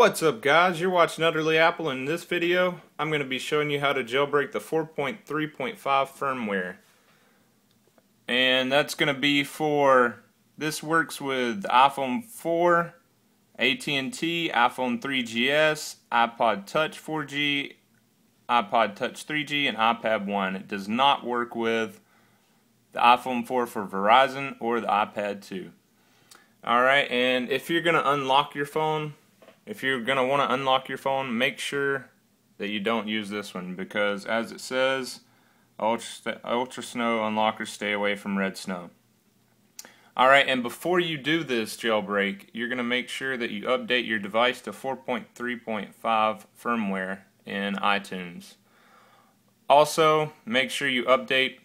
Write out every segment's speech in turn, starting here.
What's up guys, you're watching Utterly Apple, and in this video I'm going to be showing you how to jailbreak the 4.3.5 firmware. And that's going to be for, this works with iPhone 4, AT&T, iPhone 3GS, iPod Touch 4G, iPod Touch 3G, and iPad 1. It does not work with the iPhone 4 for Verizon or the iPad 2. Alright, and if you're going to unlock your phone, if you're going to want to unlock your phone, make sure that you don't use this one, because as it says, Ultrasn0w unlockers stay away from redsn0w. Alright, and before you do this jailbreak, you're going to make sure that you update your device to 4.3.5 firmware in iTunes. Also, make sure you update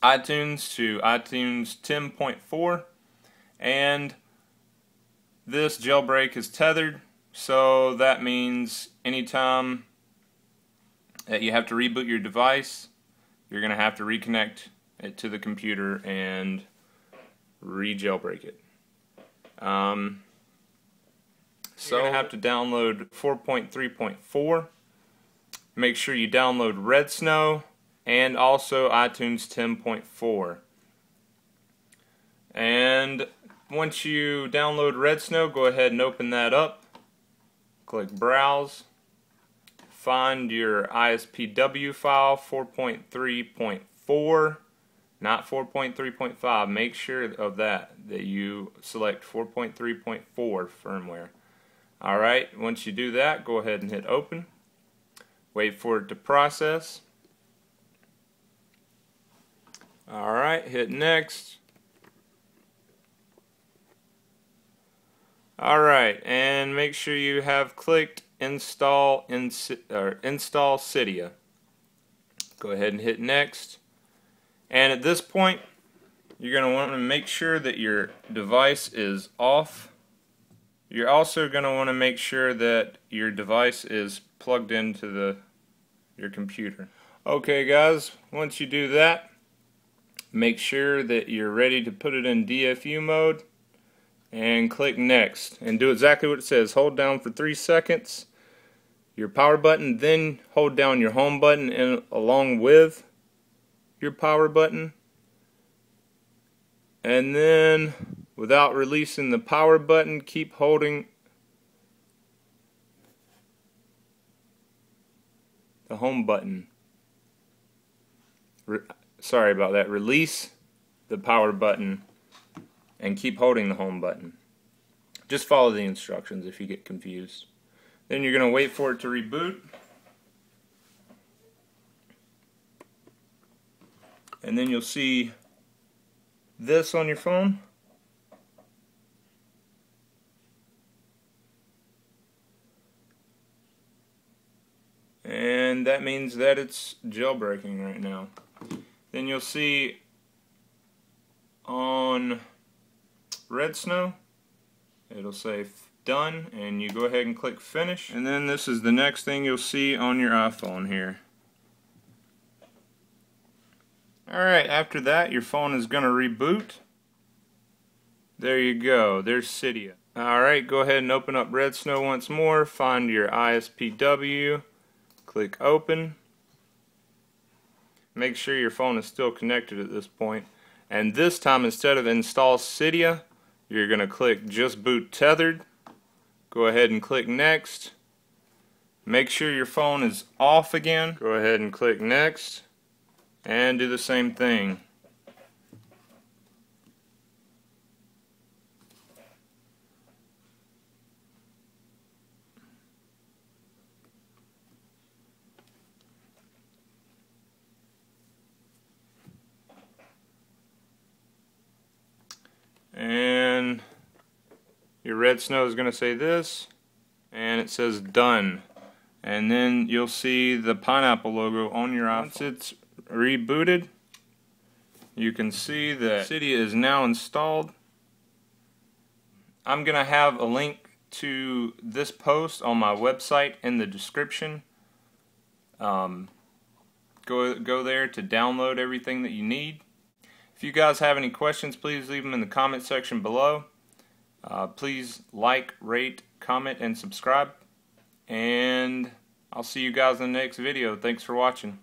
iTunes to iTunes 10.4, and this jailbreak is tethered, so that means anytime that you have to reboot your device, you're going to have to reconnect it to the computer and re-jailbreak it. So you're going to have to download 4.3.4. Make sure you download redsn0w and also iTunes 10.4. And once you download redsn0w, go ahead and open that up. Click Browse. Find your ISPW file, 4.3.4, not 4.3.5. Make sure of that you select 4.3.4 firmware. Alright, once you do that, go ahead and hit Open. Wait for it to process. Alright, hit Next. Alright, and make sure you have clicked install Cydia. Go ahead and hit Next. And at this point, you're going to want to make sure that your device is off. You're also going to want to make sure that your device is plugged into your computer. Okay guys, once you do that, make sure that you're ready to put it in DFU mode. And click Next, and do exactly what it says. Hold down for 3 seconds your power button, then hold down your home button and along with your power button, and then without releasing the power button, keep holding the home button. Sorry about that. Release the power button and keep holding the home button. Just follow the instructions if you get confused. Then you're going to wait for it to reboot. And then you'll see this on your phone. And that means that it's jailbreaking right now. Then you'll see on redsn0w, it'll say done, and you go ahead and click Finish, and then this is the next thing you'll see on your iPhone here. Alright, after that your phone is going to reboot. There you go, there's Cydia. Alright, go ahead and open up redsn0w once more, find your ISPW, click Open. Make sure your phone is still connected at this point, and this time instead of Install Cydia, you're going to click Just Boot Tethered. Go ahead and click Next. Make sure your phone is off again. Go ahead and click Next. And do the same thing. And your redsn0w is going to say this, and it says done, and then you'll see the pineapple logo on your iPhone. Once it's rebooted, you can see that Cydia is now installed. I'm going to have a link to this post on my website in the description. Go there to download everything that you need. If you guys have any questions, please leave them in the comment section below. Please like, rate, comment, and subscribe. And I'll see you guys in the next video. Thanks for watching.